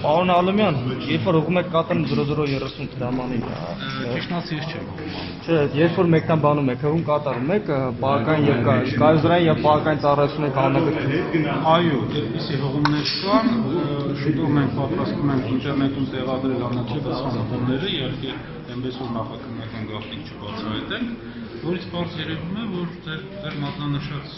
Պարոն Ալմյան, երբ որ հոգում եք կատան 0030 դրամանին, ճիշտնացի ես չեմ։ Չէ, երբ որ մեկտան բանում եք, հողում կատարում եք պարական եւ կայզրային եւ պարական ծառայությունը կանոնը։ Այո, այդպիսի հողումներ կան, շուտով մենք պատրաստում ենք ինտերնետում տեղադրել աննախադասանությունները, իհարկե, այնպես որ նախաքննական գրաֆիկ չբացահայտենք։ Որից բաց երևում է, որ ձեր մատնանշած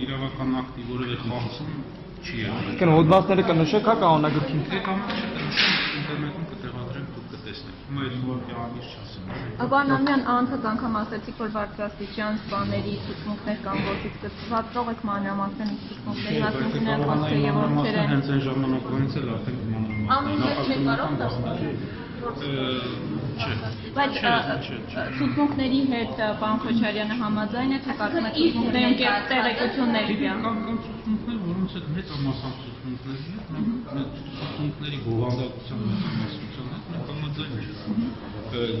իրավական ակտի որևէ խախտում չի եղել։ Իսկ հոդվածները կնշեք, հա, կանոնագրքին։ Դե կանոնագրքին կտեղադրենք, դուք կտեսնեք։ Հիմա այս ուղղակի ամիս չասեմ։ Բան ամեն անդամ անգամ ասեցիք, որ բարձրաստիճան սպաների ցուցմունքներ կամ ոչից կծված ծող եք մանրամասն ցուցմունքների հասնումներ ոսկե եւ ոսկերը։ Հենց այն ժամանակվանից էլ արդեն մանրամասն Բայց ցուցմունքների հետ պարոն Քոչարյանը համաձայն է, թե կարծում եք ցուցմունքներում տեղեկություններ կան։ Կան ցուցմունքներ, որոնց հետ մեծ մասամբ ցուցմունքների հետ, մենք ցուցմունքների գովանդակության մասնակցության հետ մենք համաձայն չենք։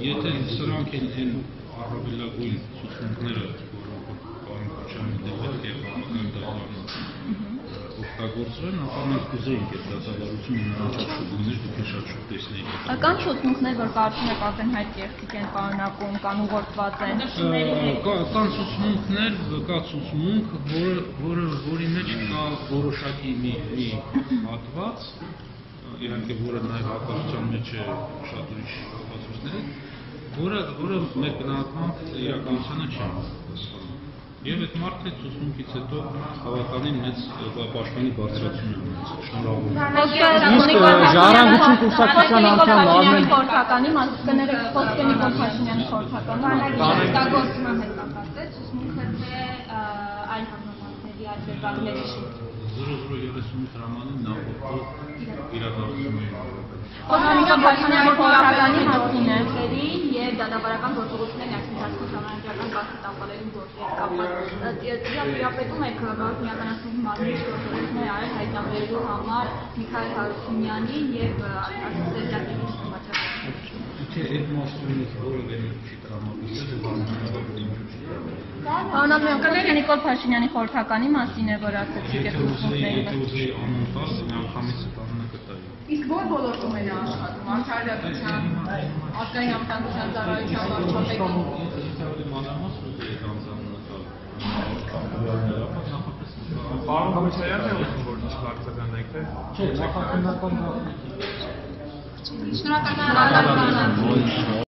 Եթե սրանք են առավելագույն ցուցմունքները, որոնք պարոն Քոչարյանը դեպի է համաձայնվում, Գործը նախանձ կուզեինք այդ դասավարությունը հնարավորություններ դուք շատ շուտ տեսնեիք։ Կան ցուցմունքներ, որ կարծում եք ակնհայտ երթիկ են պարունակում, կան ուղղված են։ Կան ցուցմունքներ, կա ցուցմունք, որի մեջ կա որոշակի մի հատված, իհարկե որը նաև հակառակության մեջ է շատ ուրիշ հատվածներ, որը մեր բնականությամբ իրականությանը չի համապատասխանում։ Եվ այդ մարդը ցուցմունքից հետո հավաքանին մեծ պաշտպանի բարձրացում ունեցավ։ Շնորհավորում։ Ժառանգություն կուսակցության անդամ Արմեն Խորհրդականի մասնակցները Խոսքենի Գոփաշինյանի խորհրդականի Դանավարական գործողությունների ակտիվացման համանուն կազմակերպելու գործերի կապակցությամբ իրապետում եք միականացումի մարմնի գործողությունները արել հայտնաբերելու համար Միքայել Հարությունյանի եւ Ասոցիացիայի մշակույթի։ Չէ, այդ մասնույթ որը չի տրամաբանվել ու բանալու։ Անամեն կներ Նիկոլ Փաշինյանի խորհրդականի մասին է որ ասացիք այդ գործողությունների անունտար միանգամից տաննակտային։ Իսկ որ ոլորտում են աշխատում, անկարդակության, ազգային անվտանգության ծառայության վարչապետի։ Շնորհակալություն։